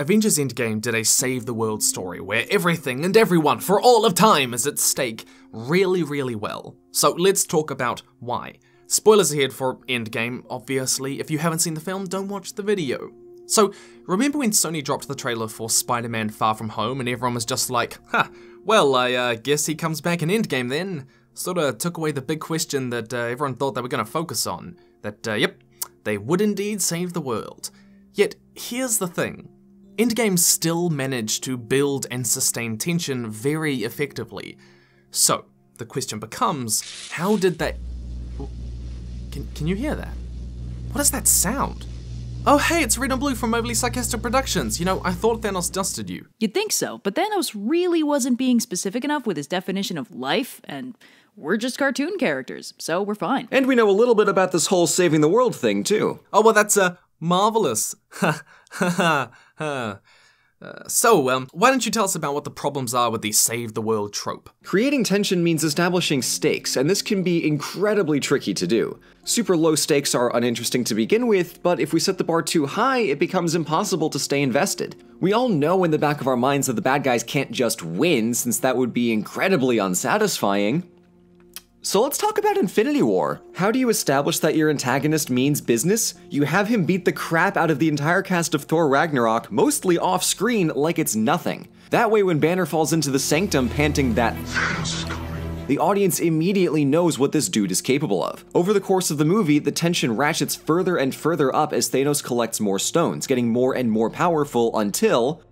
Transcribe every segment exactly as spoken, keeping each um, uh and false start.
Avengers Endgame did a save the world story where everything and everyone for all of time is at stake really, really well. So let's talk about why. Spoilers ahead for Endgame, obviously. If you haven't seen the film, don't watch the video. So, remember when Sony dropped the trailer for Spider-Man Far From Home and everyone was just like, huh, well, I uh, guess he comes back in Endgame then? Sorta took away the big question that uh, everyone thought they were gonna focus on. That, uh, yep, they would indeed save the world. Yet, here's the thing. Endgame still managed to build and sustain tension very effectively. So, the question becomes, how did that... Can, can you hear that? What is that sound? Oh hey, it's Red and Blue from Moberly's Sycastic Productions. You know, I thought Thanos dusted you. You'd think so, but Thanos really wasn't being specific enough with his definition of life, and we're just cartoon characters, so we're fine. And we know a little bit about this whole saving the world thing, too. Oh, well, that's, uh, marvelous. Ha, ha, ha. Huh. Uh, so, um, why don't you tell us about what the problems are with the save the world trope? Creating tension means establishing stakes, and this can be incredibly tricky to do. Super low stakes are uninteresting to begin with, but if we set the bar too high, it becomes impossible to stay invested. We all know in the back of our minds that the bad guys can't just win, since that would be incredibly unsatisfying. So let's talk about Infinity War. How do you establish that your antagonist means business? You have him beat the crap out of the entire cast of Thor Ragnarok, mostly off-screen, like it's nothing. That way when Banner falls into the sanctum panting that Thanos is coming, the audience immediately knows what this dude is capable of. Over the course of the movie, the tension ratchets further and further up as Thanos collects more stones, getting more and more powerful until...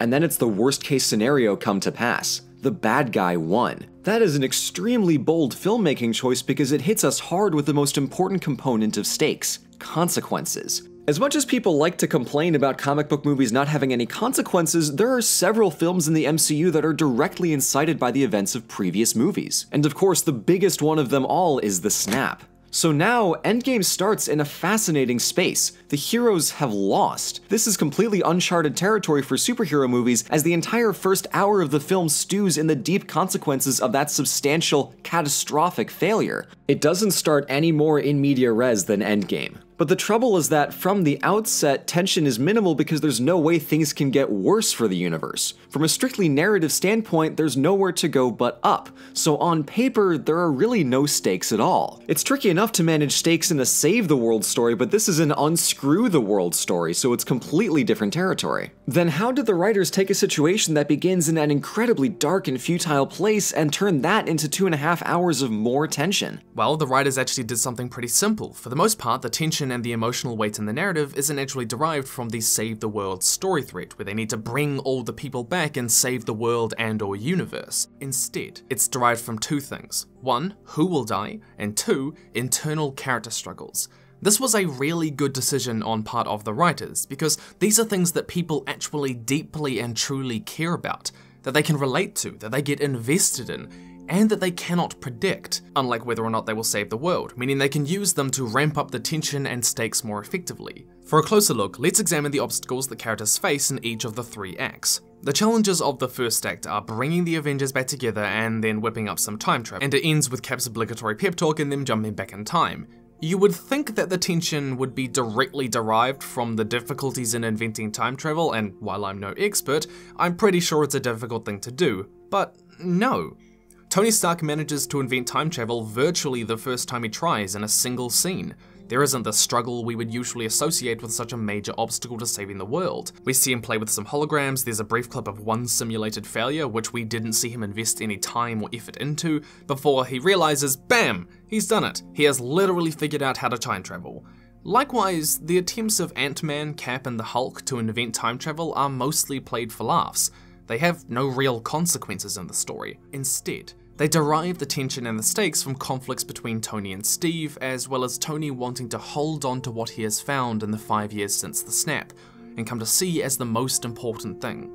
And then it's the worst case scenario come to pass. The bad guy won. That is an extremely bold filmmaking choice because it hits us hard with the most important component of stakes, consequences. As much as people like to complain about comic book movies not having any consequences, there are several films in the M C U that are directly incited by the events of previous movies. And of course, the biggest one of them all is The Snap. So now, Endgame starts in a fascinating space. The heroes have lost. This is completely uncharted territory for superhero movies, as the entire first hour of the film stews in the deep consequences of that substantial, catastrophic failure. It doesn't start any more in media res than Endgame. But the trouble is that, from the outset, tension is minimal because there's no way things can get worse for the universe. From a strictly narrative standpoint, there's nowhere to go but up, so on paper, there are really no stakes at all. It's tricky enough to manage stakes in a save-the-world story, but this is an unscrew-the-world story, so it's completely different territory. Then how did the writers take a situation that begins in an incredibly dark and futile place and turn that into two and a half hours of more tension? Well, the writers actually did something pretty simple. For the most part, the tension and the emotional weight in the narrative isn't actually derived from the save the world story thread, where they need to bring all the people back and save the world and or universe. Instead, it's derived from two things. One, who will die, and two, internal character struggles. This was a really good decision on part of the writers, because these are things that people actually deeply and truly care about, that they can relate to, that they get invested in, and that they cannot predict, unlike whether or not they will save the world, meaning they can use them to ramp up the tension and stakes more effectively. For a closer look, let's examine the obstacles the characters face in each of the three acts. The challenges of the first act are bringing the Avengers back together and then whipping up some time travel, and it ends with Cap's obligatory pep talk and them jumping back in time. You would think that the tension would be directly derived from the difficulties in inventing time travel, and while I'm no expert, I'm pretty sure it's a difficult thing to do, but no. Tony Stark manages to invent time travel virtually the first time he tries in a single scene. There isn't the struggle we would usually associate with such a major obstacle to saving the world. We see him play with some holograms, there's a brief clip of one simulated failure which we didn't see him invest any time or effort into, before he realizes, bam, he's done it. He has literally figured out how to time travel. Likewise, the attempts of Ant-Man, Cap, and the Hulk to invent time travel are mostly played for laughs. They have no real consequences in the story. Instead, they derive the tension and the stakes from conflicts between Tony and Steve, as well as Tony wanting to hold on to what he has found in the five years since the snap, and come to see as the most important thing,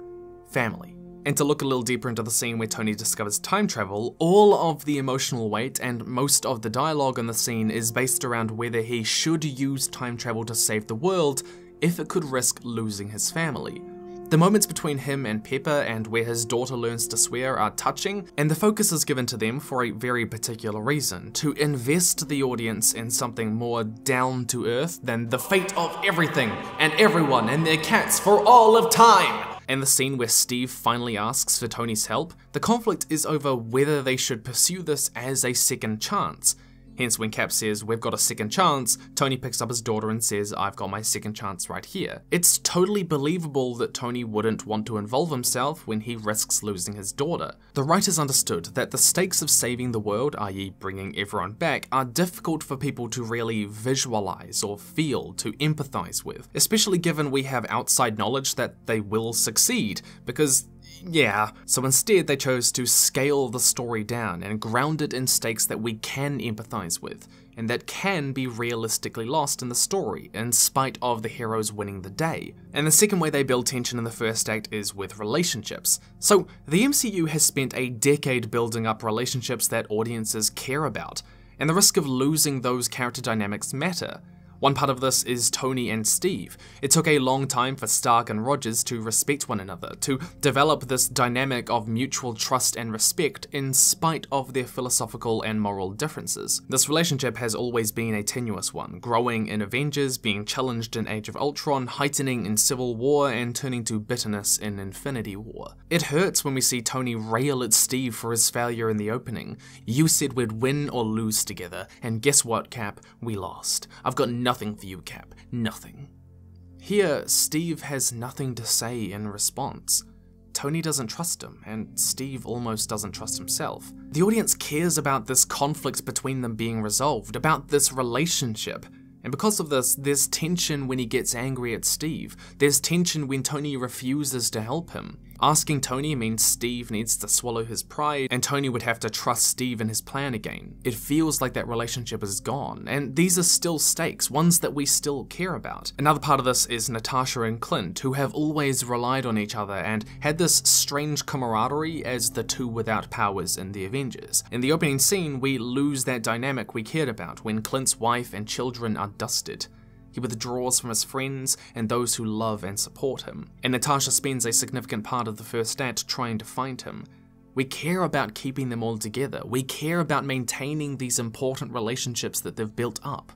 family. And to look a little deeper into the scene where Tony discovers time travel, all of the emotional weight and most of the dialogue in the scene is based around whether he should use time travel to save the world if it could risk losing his family. The moments between him and Pepper and where his daughter learns to swear are touching, and the focus is given to them for a very particular reason, to invest the audience in something more down to earth than the fate of everything and everyone and their cats for all of time. And the scene where Steve finally asks for Tony's help, the conflict is over whether they should pursue this as a second chance. Hence when Cap says, "We've got a second chance," Tony picks up his daughter and says, "I've got my second chance right here." It's totally believable that Tony wouldn't want to involve himself when he risks losing his daughter. The writers understood that the stakes of saving the world, that is bringing everyone back, are difficult for people to really visualize or feel, to empathize with, especially given we have outside knowledge that they will succeed, because yeah, so instead they chose to scale the story down and ground it in stakes that we can empathize with, and that can be realistically lost in the story, in spite of the heroes winning the day. And the second way they build tension in the first act is with relationships. So the M C U has spent a decade building up relationships that audiences care about, and the risk of losing those character dynamics matter. One part of this is Tony and Steve. It took a long time for Stark and Rogers to respect one another, to develop this dynamic of mutual trust and respect in spite of their philosophical and moral differences. This relationship has always been a tenuous one, growing in Avengers, being challenged in Age of Ultron, heightening in Civil War, and turning to bitterness in Infinity War. It hurts when we see Tony rail at Steve for his failure in the opening. "You said we'd win or lose together, and guess what, Cap? We lost. I've got no Nothing for you, Cap. Nothing." Here, Steve has nothing to say in response. Tony doesn't trust him, and Steve almost doesn't trust himself. The audience cares about this conflict between them being resolved, about this relationship. And because of this, there's tension when he gets angry at Steve. There's tension when Tony refuses to help him. Asking Tony means Steve needs to swallow his pride, and Tony would have to trust Steve and his plan again. It feels like that relationship is gone, and these are still stakes, ones that we still care about. Another part of this is Natasha and Clint, who have always relied on each other and had this strange camaraderie as the two without powers in the Avengers. In the opening scene, we lose that dynamic we cared about when Clint's wife and children are dusted. He withdraws from his friends and those who love and support him, and Natasha spends a significant part of the first act trying to find him. We care about keeping them all together. We care about maintaining these important relationships that they've built up.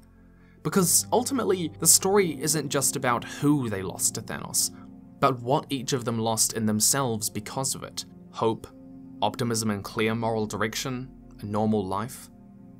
Because ultimately, the story isn't just about who they lost to Thanos, but what each of them lost in themselves because of it. Hope, optimism and clear moral direction, a normal life.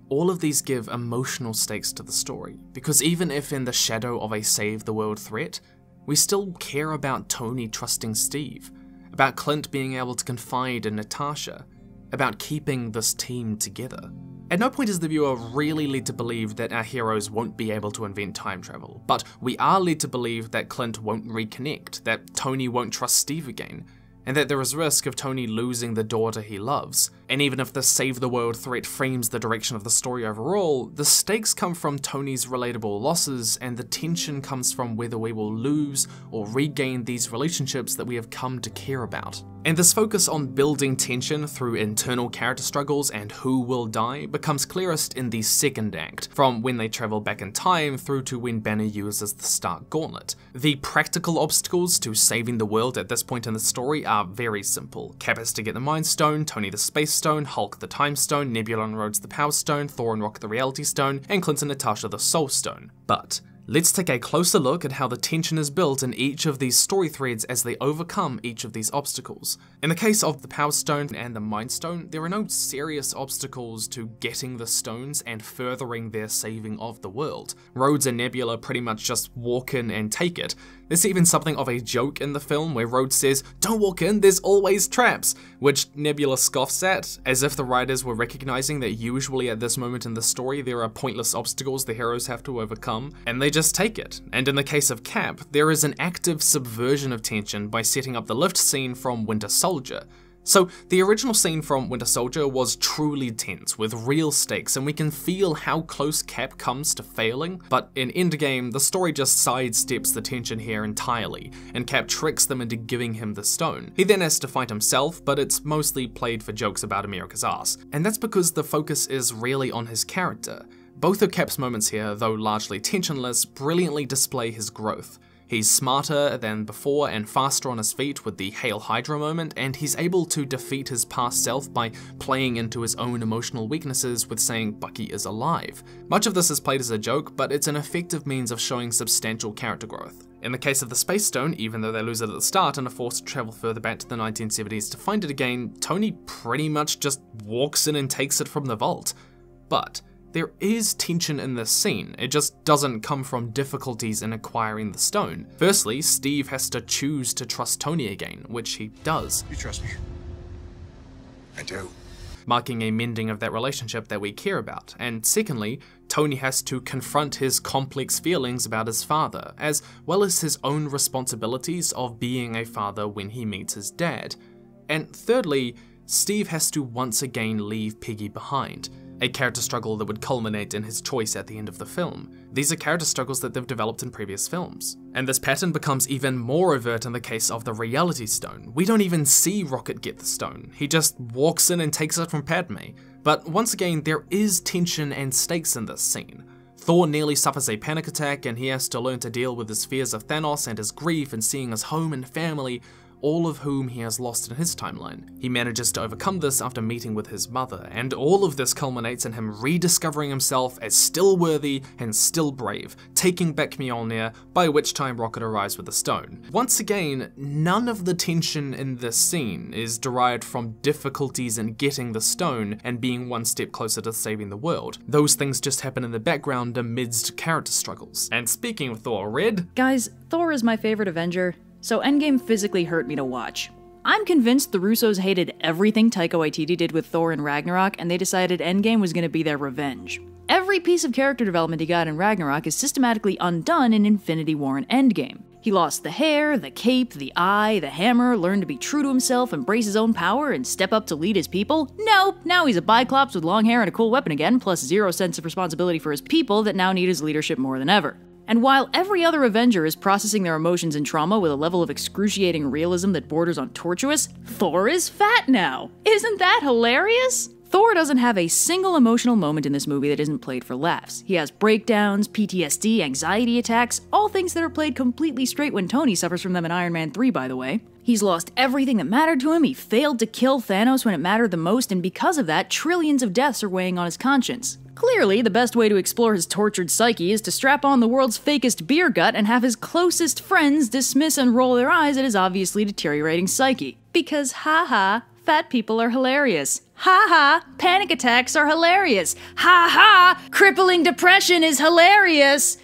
All of these give emotional stakes to the story, because even if in the shadow of a save-the-world threat, we still care about Tony trusting Steve, about Clint being able to confide in Natasha, about keeping this team together. At no point is the viewer really led to believe that our heroes won't be able to invent time travel, but we are led to believe that Clint won't reconnect, that Tony won't trust Steve again, and that there is risk of Tony losing the daughter he loves. And even if the save-the-world threat frames the direction of the story overall, the stakes come from Tony's relatable losses, and the tension comes from whether we will lose or regain these relationships that we have come to care about. And this focus on building tension through internal character struggles and who will die becomes clearest in the second act, from when they travel back in time through to when Banner uses the Stark Gauntlet. The practical obstacles to saving the world at this point in the story are very simple. Cap has to get the Mind Stone, Tony the Space Stone, Hulk the Time Stone, Nebula and Rhodes the Power Stone, Thor and Rocket the Reality Stone, and Clint and Natasha the Soul Stone. But let's take a closer look at how the tension is built in each of these story threads as they overcome each of these obstacles. In the case of the Power Stone and the Mind Stone, there are no serious obstacles to getting the stones and furthering their saving of the world. Rhodes and Nebula pretty much just walk in and take it. There's even something of a joke in the film where Rhodes says, "Don't walk in, there's always traps," which Nebula scoffs at, as if the writers were recognizing that usually at this moment in the story there are pointless obstacles the heroes have to overcome, and they just take it. And in the case of Cap, there is an active subversion of tension by setting up the lift scene from Winter Soldier. So the original scene from Winter Soldier was truly tense, with real stakes, and we can feel how close Cap comes to failing, but in Endgame, the story just sidesteps the tension here entirely, and Cap tricks them into giving him the stone. He then has to fight himself, but it's mostly played for jokes about America's ass, and that's because the focus is really on his character. Both of Cap's moments here, though largely tensionless, brilliantly display his growth. He's smarter than before and faster on his feet with the Hail Hydra moment, and he's able to defeat his past self by playing into his own emotional weaknesses with saying Bucky is alive. Much of this is played as a joke, but it's an effective means of showing substantial character growth. In the case of the Space Stone, even though they lose it at the start and are forced to travel further back to the nineteen seventies to find it again, Tony pretty much just walks in and takes it from the vault. But there is tension in this scene, it just doesn't come from difficulties in acquiring the stone. Firstly, Steve has to choose to trust Tony again, which he does. You trust me? I do. Marking a mending of that relationship that we care about. And secondly, Tony has to confront his complex feelings about his father, as well as his own responsibilities of being a father when he meets his dad. And thirdly, Steve has to once again leave Peggy behind, a character struggle that would culminate in his choice at the end of the film. These are character struggles that they've developed in previous films. And this pattern becomes even more overt in the case of the Reality Stone. We don't even see Rocket get the stone, he just walks in and takes it from Padme. But once again, there is tension and stakes in this scene. Thor nearly suffers a panic attack and he has to learn to deal with his fears of Thanos and his grief and seeing his home and family, all of whom he has lost in his timeline. He manages to overcome this after meeting with his mother, and all of this culminates in him rediscovering himself as still worthy and still brave, taking back Mjolnir, by which time Rocket arrives with the stone. Once again, none of the tension in this scene is derived from difficulties in getting the stone and being one step closer to saving the world. Those things just happen in the background amidst character struggles. And speaking of Thor, Red? Guys, Thor is my favorite Avenger. So Endgame physically hurt me to watch. I'm convinced the Russos hated everything Taika Waititi did with Thor and Ragnarok, and they decided Endgame was going to be their revenge. Every piece of character development he got in Ragnarok is systematically undone in Infinity War and Endgame. He lost the hair, the cape, the eye, the hammer, learned to be true to himself, embrace his own power, and step up to lead his people. Nope, now he's a Biclops with long hair and a cool weapon again, plus zero sense of responsibility for his people that now need his leadership more than ever. And while every other Avenger is processing their emotions and trauma with a level of excruciating realism that borders on tortuous, Thor is fat now! Isn't that hilarious? Thor doesn't have a single emotional moment in this movie that isn't played for laughs. He has breakdowns, P T S D, anxiety attacks, all things that are played completely straight when Tony suffers from them in Iron Man three, by the way. He's lost everything that mattered to him, he failed to kill Thanos when it mattered the most, and because of that, trillions of deaths are weighing on his conscience. Clearly, the best way to explore his tortured psyche is to strap on the world's fakest beer gut and have his closest friends dismiss and roll their eyes at his obviously deteriorating psyche. Because haha, fat people are hilarious. Haha, panic attacks are hilarious. Haha, crippling depression is hilarious.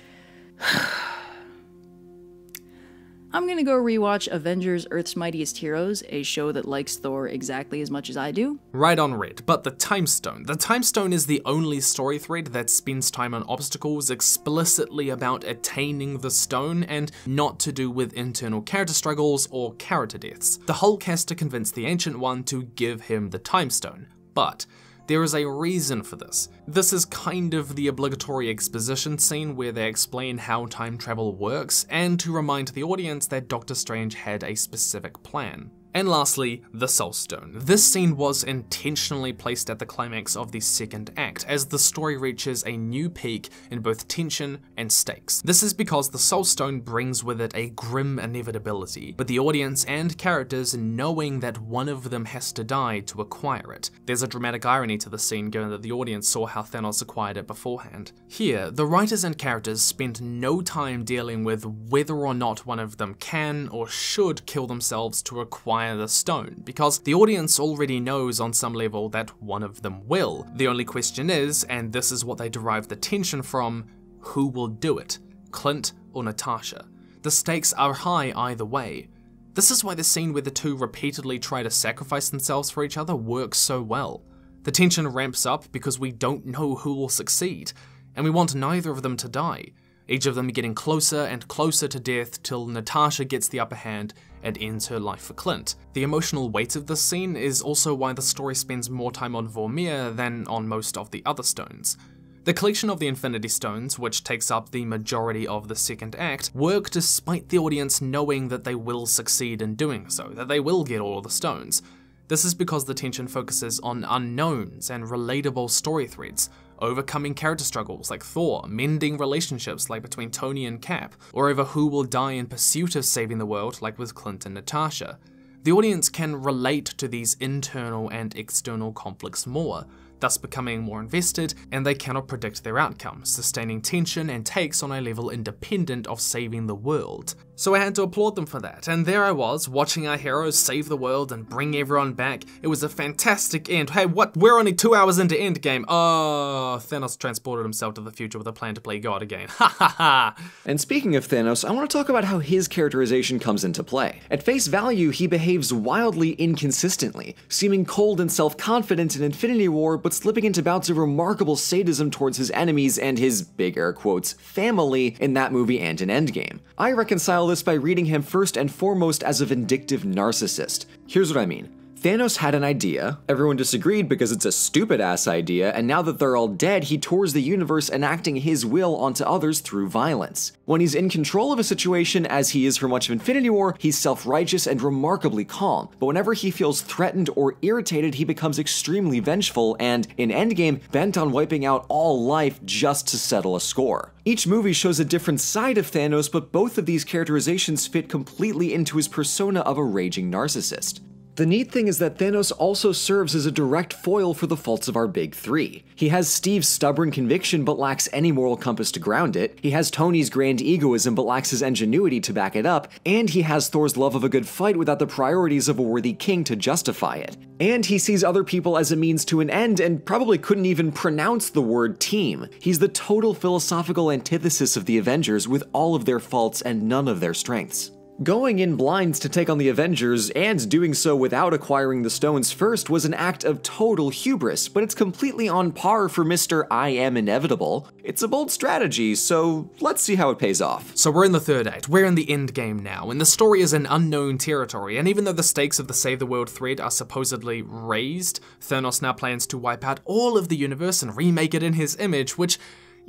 I'm gonna go rewatch Avengers Earth's Mightiest Heroes, a show that likes Thor exactly as much as I do. Right on, Red, but the Time Stone. The Time Stone is the only story thread that spends time on obstacles explicitly about attaining the stone and not to do with internal character struggles or character deaths. The Hulk has to convince the Ancient One to give him the Time Stone, but there is a reason for this. This is kind of the obligatory exposition scene where they explain how time travel works and to remind the audience that Doctor Strange had a specific plan. And lastly, the Soul Stone. This scene was intentionally placed at the climax of the second act, as the story reaches a new peak in both tension and stakes. This is because the Soul Stone brings with it a grim inevitability, with the audience and characters knowing that one of them has to die to acquire it. There's a dramatic irony to the scene, given that the audience saw how Thanos acquired it beforehand. Here, the writers and characters spend no time dealing with whether or not one of them can or should kill themselves to acquire the stone, because the audience already knows on some level that one of them will. The only question is, and this is what they derive the tension from, who will do it? Clint or Natasha? The stakes are high either way. This is why the scene where the two repeatedly try to sacrifice themselves for each other works so well. The tension ramps up because we don't know who will succeed, and we want neither of them to die. Each of them getting closer and closer to death till Natasha gets the upper hand and ends her life for Clint. The emotional weight of this scene is also why the story spends more time on Vormir than on most of the other stones. The collection of the Infinity Stones, which takes up the majority of the second act, work despite the audience knowing that they will succeed in doing so, that they will get all the stones. This is because the tension focuses on unknowns and relatable story threads, overcoming character struggles like Thor, mending relationships like between Tony and Cap, or over who will die in pursuit of saving the world like with Clint and Natasha. The audience can relate to these internal and external conflicts more, thus becoming more invested, and they cannot predict their outcome, sustaining tension and takes on a level independent of saving the world. So I had to applaud them for that, and there I was, watching our heroes save the world and bring everyone back. It was a fantastic end. Hey, what? We're only two hours into Endgame. Oh, Thanos transported himself to the future with a plan to play God again. Ha ha ha! And speaking of Thanos, I want to talk about how his characterization comes into play. At face value, he behaves wildly inconsistently, seeming cold and self-confident in Infinity War, but slipping into bouts of remarkable sadism towards his enemies and his, big air quotes, family in that movie and in Endgame. I reconcile this by reading him first and foremost as a vindictive narcissist. Here's what I mean. Thanos had an idea, everyone disagreed because it's a stupid ass idea, and now that they're all dead, he tours the universe enacting his will onto others through violence. When he's in control of a situation, as he is for much of Infinity War, he's self-righteous and remarkably calm, but whenever he feels threatened or irritated, he becomes extremely vengeful and, in Endgame, bent on wiping out all life just to settle a score. Each movie shows a different side of Thanos, but both of these characterizations fit completely into his persona of a raging narcissist. The neat thing is that Thanos also serves as a direct foil for the faults of our big three. He has Steve's stubborn conviction but lacks any moral compass to ground it, he has Tony's grand egoism but lacks his ingenuity to back it up, and he has Thor's love of a good fight without the priorities of a worthy king to justify it. And he sees other people as a means to an end and probably couldn't even pronounce the word team. He's the total philosophical antithesis of the Avengers with all of their faults and none of their strengths. Going in blinds to take on the Avengers, and doing so without acquiring the stones first, was an act of total hubris, but it's completely on par for Mister I Am Inevitable. It's a bold strategy, so let's see how it pays off. So we're in the third act, we're in the end game now, and the story is in unknown territory, and even though the stakes of the Save the World thread are supposedly raised, Thanos now plans to wipe out all of the universe and remake it in his image, which,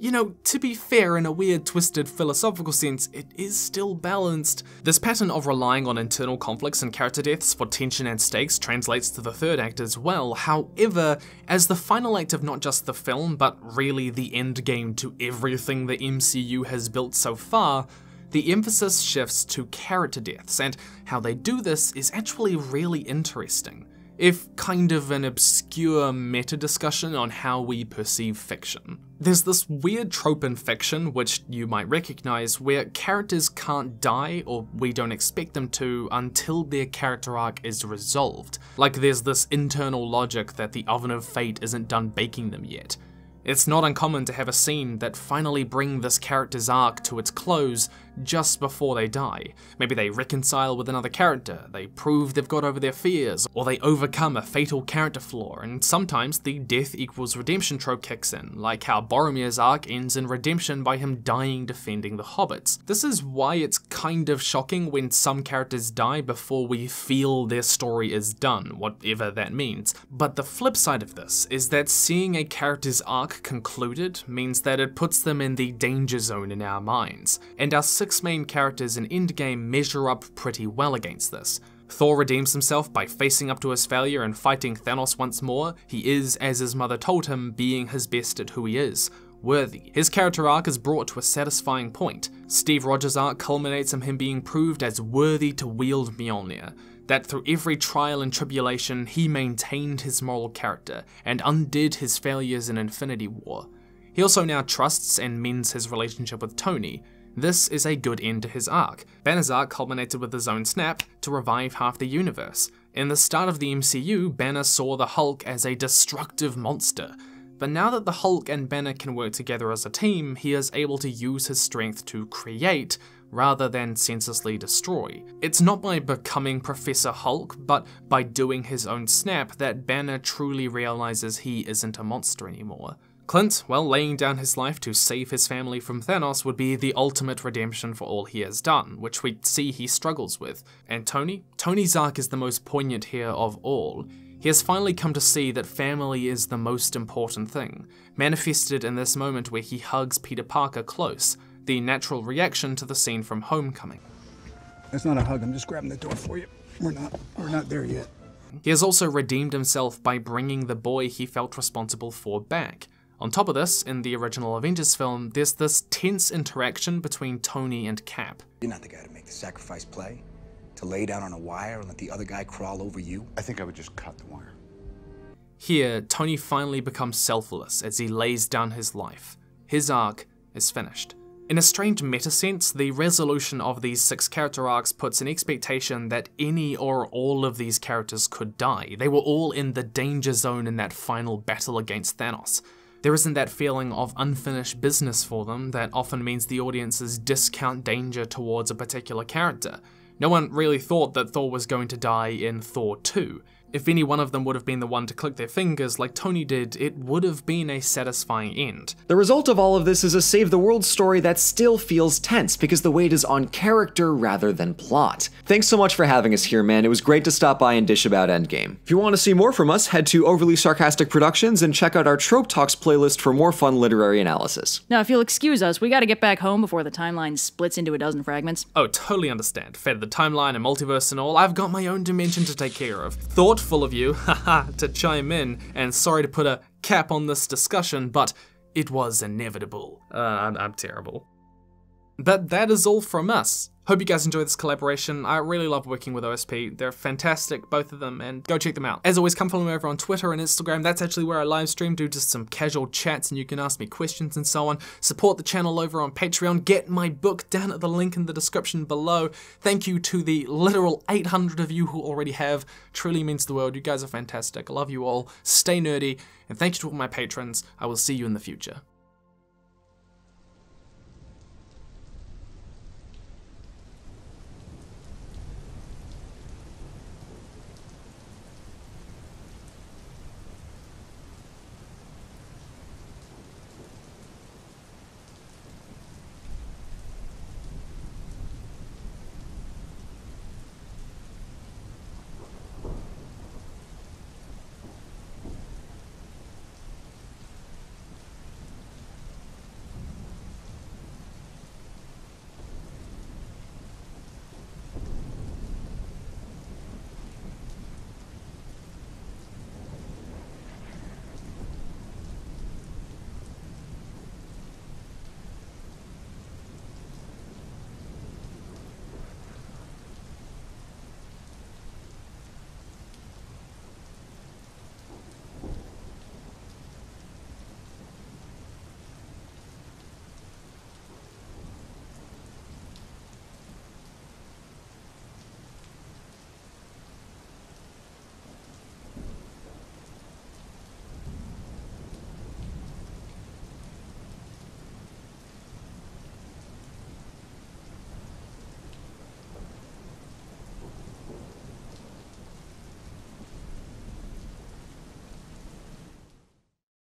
you know, to be fair, in a weird, twisted, philosophical sense, it is still balanced. This pattern of relying on internal conflicts and character deaths for tension and stakes translates to the third act as well. However, as the final act of not just the film, but really the endgame to everything the M C U has built so far, the emphasis shifts to character deaths, and how they do this is actually really interesting, if kind of an obscure meta-discussion on how we perceive fiction. There's this weird trope in fiction, which you might recognize, where characters can't die, or we don't expect them to, until their character arc is resolved. Like there's this internal logic that the oven of fate isn't done baking them yet. It's not uncommon to have a scene that finally brings this character's arc to its close just before they die. Maybe they reconcile with another character, they prove they've got over their fears, or they overcome a fatal character flaw, and sometimes the death equals redemption trope kicks in, like how Boromir's arc ends in redemption by him dying defending the hobbits. This is why it's kind of shocking when some characters die before we feel their story is done, whatever that means. But the flip side of this is that seeing a character's arc concluded means that it puts them in the danger zone in our minds, and our six Six main characters in Endgame measure up pretty well against this. Thor redeems himself by facing up to his failure and fighting Thanos once more. He is, as his mother told him, being his best at who he is. Worthy. His character arc is brought to a satisfying point. Steve Rogers' arc culminates in him being proved as worthy to wield Mjolnir. That through every trial and tribulation, he maintained his moral character and undid his failures in Infinity War. He also now trusts and mends his relationship with Tony. This is a good end to his arc. Banner's arc culminated with his own snap to revive half the universe. In the start of the M C U, Banner saw the Hulk as a destructive monster. But now that the Hulk and Banner can work together as a team, he is able to use his strength to create, rather than senselessly destroy. It's not by becoming Professor Hulk, but by doing his own snap that Banner truly realizes he isn't a monster anymore. Clint, well, laying down his life to save his family from Thanos would be the ultimate redemption for all he has done, which we see he struggles with. And Tony? Tony's arc is the most poignant here of all. He has finally come to see that family is the most important thing, manifested in this moment where he hugs Peter Parker close, the natural reaction to the scene from Homecoming. That's not a hug, I'm just grabbing the door for you. We're not, we're not there yet. He has also redeemed himself by bringing the boy he felt responsible for back. On top of this, in the original Avengers film, there's this tense interaction between Tony and Cap. You're not the guy to make the sacrifice play, to lay down on a wire and let the other guy crawl over you. I think I would just cut the wire. Here, Tony finally becomes selfless as he lays down his life. His arc is finished. In a strange meta sense, the resolution of these six character arcs puts an expectation that any or all of these characters could die. They were all in the danger zone in that final battle against Thanos. There isn't that feeling of unfinished business for them that often means the audiences discount danger towards a particular character. No one really thought that Thor was going to die in Thor two. If any one of them would have been the one to click their fingers like Tony did, it would have been a satisfying end. The result of all of this is a save the world story that still feels tense because the weight is on character rather than plot. Thanks so much for having us here, man. It was great to stop by and dish about Endgame. If you want to see more from us, head to Overly Sarcastic Productions and check out our Trope Talks playlist for more fun literary analysis. Now, if you'll excuse us, we gotta get back home before the timeline splits into a dozen fragments. Oh, totally understand. Fed the timeline and multiverse and all, I've got my own dimension to take care of. Thought full of you, haha, to chime in, and sorry to put a cap on this discussion, but it was inevitable. Uh, I'm, I'm terrible. But that is all from us. Hope you guys enjoy this collaboration. I really love working with O S P. They're fantastic, both of them, and go check them out. As always, come follow me over on Twitter and Instagram. That's actually where I live stream, do just some casual chats, and you can ask me questions and so on. Support the channel over on Patreon. Get my book down at the link in the description below. Thank you to the literal eight hundred of you who already have. Truly means the world. You guys are fantastic. I love you all. Stay nerdy, and thank you to all my patrons. I will see you in the future.